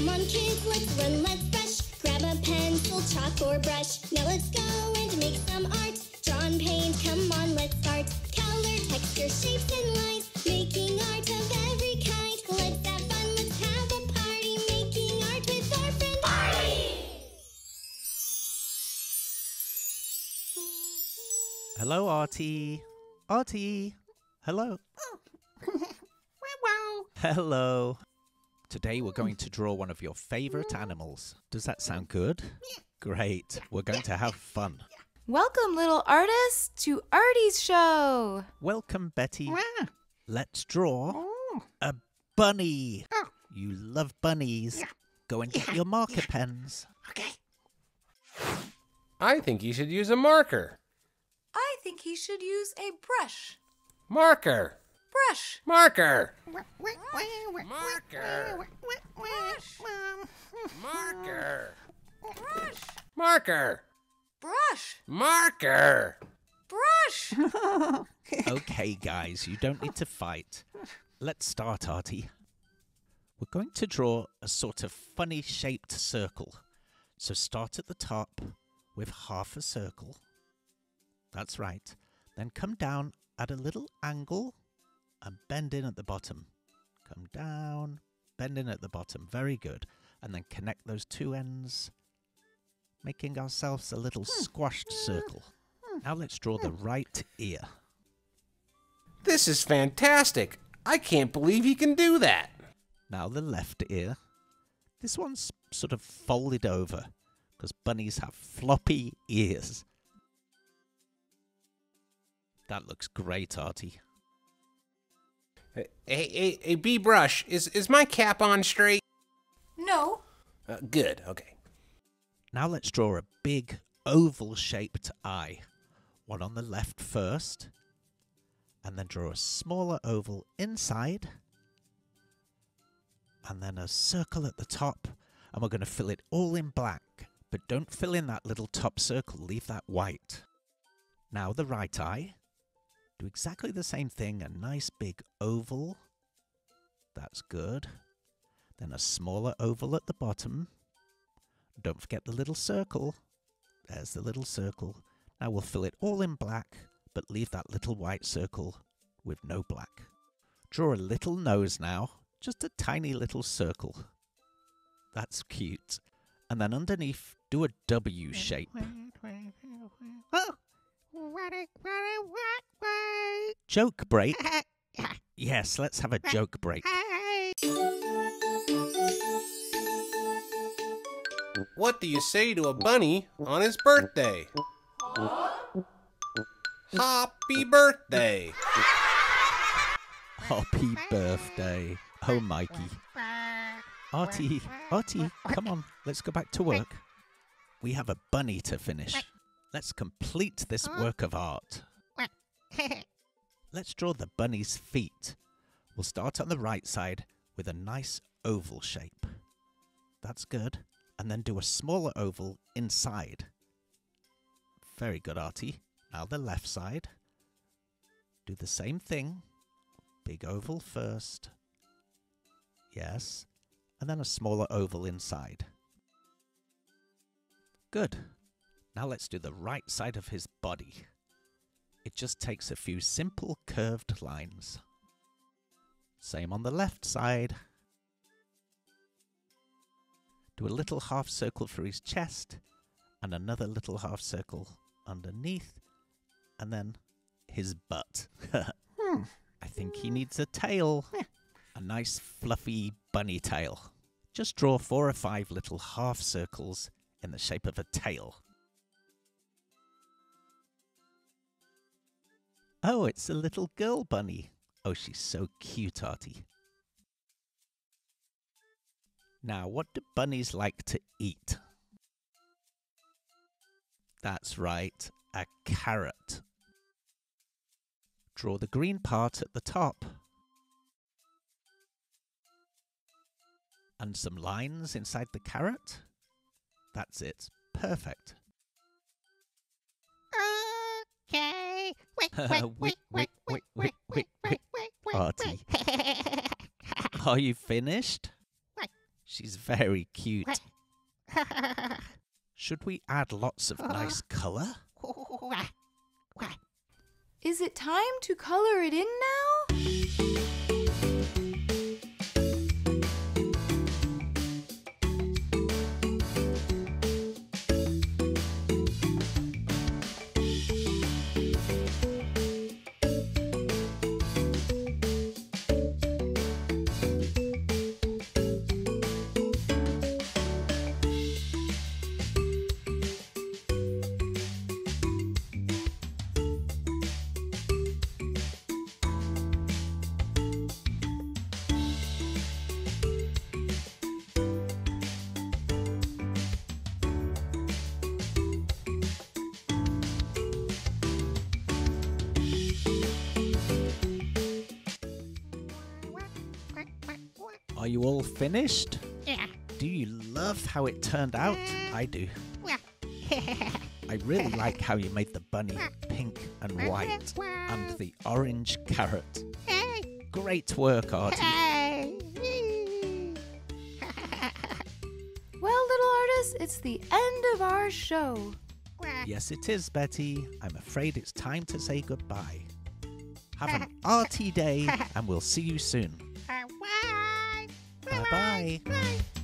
A monkey let's run, let's rush. Grab a pencil, chalk or brush. Now let's go and make some art. Draw and paint, come on, let's start. Color, texture, shapes and lines. Making art of every kind. Let's have fun, let's have a party. Making art with our friend Artie! Hello, Artie. Artie. Hello. Hello. Today we're going to draw one of your favourite animals. Does that sound good? Yeah. Great. We're going to have fun. Welcome, little artists, to Arties Show. Welcome, Betty. Yeah. Let's draw a bunny. Oh. You love bunnies. Yeah. Go and get your marker pens. Okay. I think you should use a marker. I think he should use a brush. Marker. Brush. Marker. Marker. Brush. Marker. Brush. Marker. Brush. Marker. Brush. Okay, guys, you don't need to fight. Let's start, Artie. We're going to draw a sort of funny shaped circle. So start at the top with half a circle. That's right. Then come down at a little angle and bend in at the bottom. Come down, bend in at the bottom. Very good. And then connect those two ends, making ourselves a little squashed circle. Now let's draw the right ear. This is fantastic. I can't believe he can do that. Now the left ear. This one's sort of folded over because bunnies have floppy ears. That looks great, Artie. Hey, B brush, is my cap on straight? No. Good, okay. Now let's draw a big oval-shaped eye. One on the left first, and then draw a smaller oval inside, and then a circle at the top, and we're going to fill it all in black. But don't fill in that little top circle, leave that white. Now the right eye. Do exactly the same thing, a nice big oval, that's good. Then a smaller oval at the bottom. Don't forget the little circle, there's the little circle. Now we'll fill it all in black, but leave that little white circle with no black. Draw a little nose now, just a tiny little circle. That's cute. And then underneath, do a W shape. Oh! What? Joke break? Yes, let's have a joke break. What do you say to a bunny on his birthday? Happy birthday! Happy birthday. Oh, Mikey. Artie, come on, let's go back to work. We have a bunny to finish. Let's complete this work of art. Let's draw the bunny's feet. We'll start on the right side with a nice oval shape. That's good. And then do a smaller oval inside. Very good, Artie. Now the left side. Do the same thing. Big oval first. Yes. And then a smaller oval inside. Good. Now let's do the right side of his body. It just takes a few simple curved lines. Same on the left side. Do a little half circle for his chest and another little half circle underneath and then his butt. I think he needs a tail. A nice fluffy bunny tail. Just draw 4 or 5 little half circles in the shape of a tail. Oh, it's a little girl bunny. Oh, she's so cute, Artie. Now, what do bunnies like to eat? That's right, a carrot. Draw the green part at the top. And some lines inside the carrot. That's it, perfect. Artie, are you finished? She's very cute. Should we add lots of nice colour? Is it time to colour it in now? Are you all finished? Yeah. Do you love how it turned out? I do. I really like how you made the bunny pink and white and the orange carrot. Great work, Artie. Well, little artists, it's the end of our show. Yes, it is, Betty. I'm afraid it's time to say goodbye. Have an Artie day and we'll see you soon. Bye. Bye.